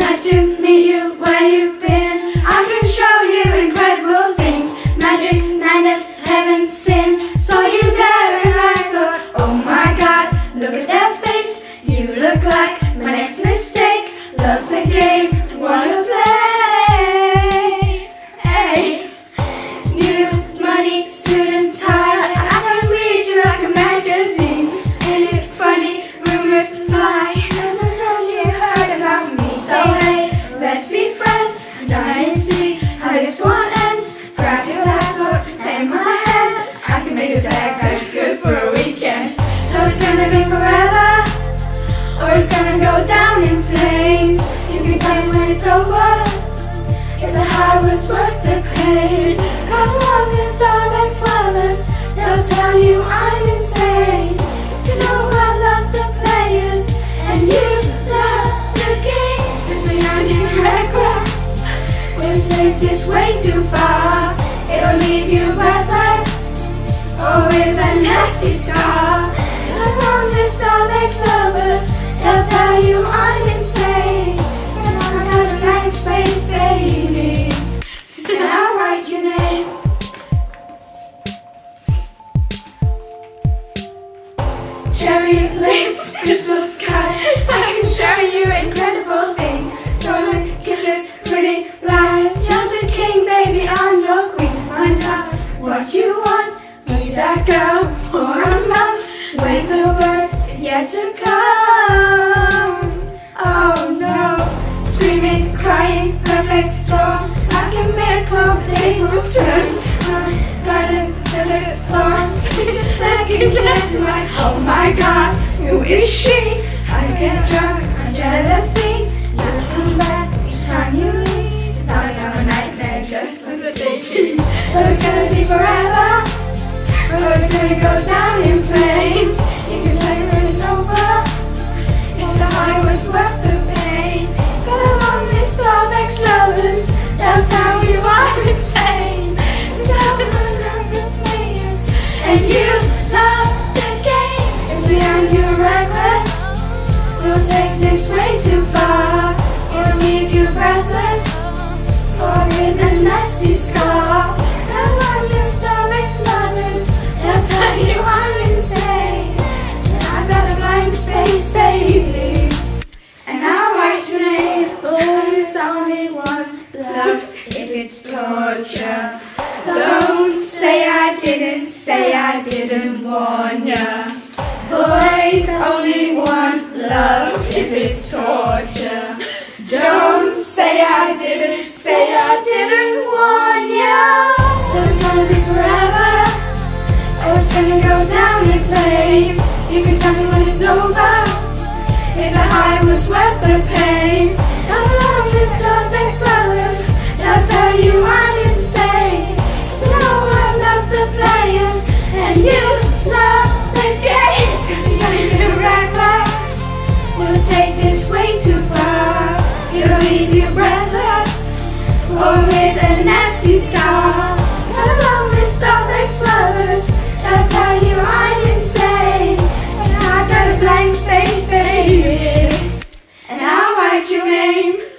Nice to meet you, where you been? I can show you incredible things. Magic, madness, heaven, sin. Saw you there and I thought, oh my god, look at that face. You look like my next mistake. Love's a game, wanna play? Hey. New money, suit and tie. I can read you like a magazine. Ain't it funny, rumors fly. It's over, if the high was worth the pain. Come on, the starving swellers, they'll tell you I'm insane. It's to know I love the players, and you love the game. Cause we aren't in reckless, we'll take this way too far. It'll leave you breathless, or with a nasty scar. Come on, the starving swellers, they'll tell you I'm insane. Space, baby, and I'll write your name. Cherry lips, crystal sky. I can show you incredible things. Stolen kisses, pretty lies. You're the king, baby, I'm no queen. Find out what you want. Be that girl for a month. When the worst is yet to come. Oh no. Screaming, crying, perfect storm. Like a miracle, tables turn. Gardens, vivid thorns. Second glance, like, oh my god, who is she? I get drunk on jealousy. You'll come back each time you leave. It's like I'm a nightmare, just for the taking. So it's gonna be forever, or it's gonna go down in flames. You can tell when it's over, if the high was worth the pain. Among these starvex lovers, they'll tell you I'm insane. It's now we love the players, and you love the game. If we aren't you reckless, we'll take this way too far. We'll leave you breathless, or with a nasty scar. Among these starvex lovers, they'll tell you I'm insane. And I've got a blank space, baby. It's torture. Don't say I didn't warn ya. Boys only want love if it's torture. Don't say I didn't warn ya. So it's gonna be forever, or it's gonna go down in flames. You can tell me when it's over, if the high was worth the pain. Now love is starving swellers, they'll tell you I'm insane. Cause you know I love the players, and you love the game. Cause we don't get a reckless, we'll take this way too far. It'll leave you breathless, or with a nasty scar. Come on, list of ex-lovers, they'll tell you I'm insane. And I got a blank space, baby, and I'll write your name.